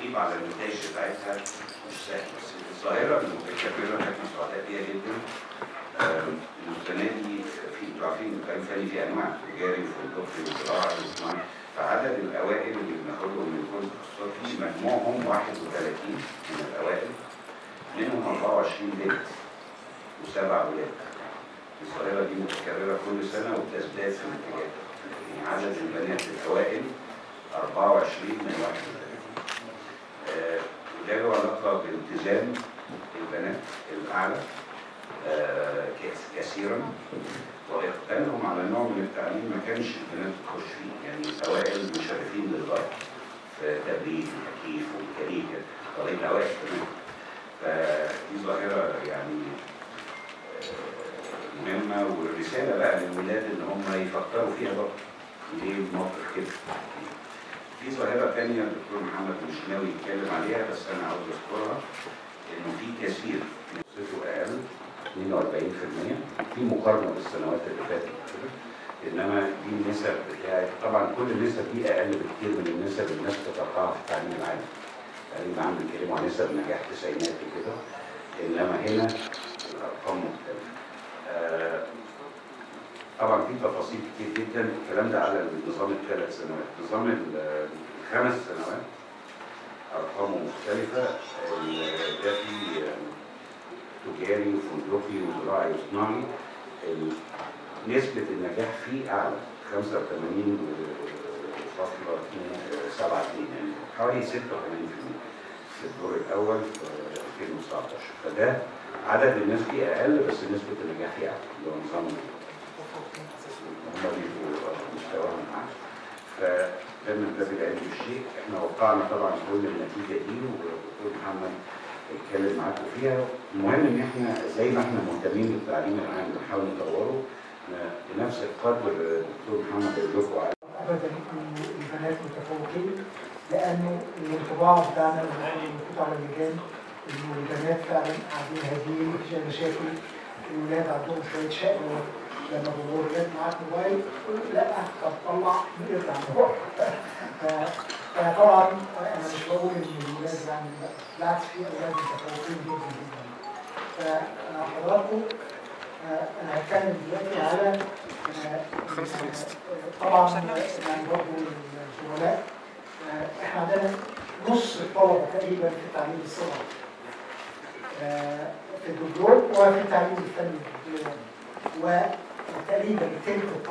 التعقيب على النتائج بتاعتها مش سهل، بس الظاهره المتكرره احنا سعداء بيها جدا. السنه دي انتوا عارفين الكلام الفني فيه انواع، تجاري وفندقي وزراعي وصناعي، فعدد الاوائل اللي بناخدهم من كل التخصصات في مجموعهم 31 من الاوائل، منهم 24 بنت وسبع ولاد. الظاهره دي متكرره كل سنه وبتزداد في الاتجاه، يعني عدد البنات الاوائل 24 من 31. وده له علاقه بالتزام البنات الاعلى كثيرا، واقبالهم على نوع من التعليم ما كانش البنات بتخش فيه، يعني الاوائل مشرفين للغايه في تبريد وتكييف وميكانيكا، طالعين اوائل كمان. فدي ظاهره يعني مهمه، والرساله بقى للولاد ان هم يفكروا فيها برضه. ليه الموقف كده؟ في ظاهره ثانيه الدكتور محمد مشناوي اتكلم عليها، بس انا عاوز اذكرها، انه في كثير نسبته اقل 42%، في مقارنه بالسنوات اللي فاتت، انما دي النسب بتاعت، طبعا كل النسب دي اقل بكتير من النسب اللي الناس بتتوقعها في التعليم العام. التعليم العام بيتكلموا عن نسب نجاح تسعينات وكده، انما هنا الارقام مختلفه. طبعا في تفاصيل كتير جدا، الكلام ده على نظام الثلاث سنوات، نظام الخمس سنوات ارقامه مختلفه، ده في تجاري وفندقي وزراعي وصناعي، نسبة النجاح فيه أعلى 85.72، يعني حوالي 86% في الدور الأول في 2019، فده عدد الناس فيه أقل بس نسبة النجاح فيه أعلى، اللي هو نظام هم بيبقوا مستواهم أعلى. فده من باب العلم الشيء، إحنا وقعنا طبعا كل النتيجة دي والدكتور محمد اتكلم معاكم فيها. المهم ان احنا زي ما احنا مهتمين بالتعليم العام بنحاول نطوره بنفس القدر. الدكتور محمد يدلكوا على ابدا البنات متفوقين، لانه الانطباع بتاعنا المحطوط على الرجال انه البنات فعلا قاعدين هاديين مفيش مشاكل، الولاد عندهم شويه شقوه لما بيقولوا الولاد معاك موبايل لا هتطلع يقطع الموبايل. فطبعا انا مش بقول ان الولاد يعني بالعكس في اولاد متفوقين جدا جدا. فحضراتكم انا هتكلم دلوقتي على طبعا يعني برضه الزملاء، احنا عندنا نص الطلبه تقريبا في التعليم الصغري في الدبلوم وفي التعليم الفني، وتقريبا تلت الطلبه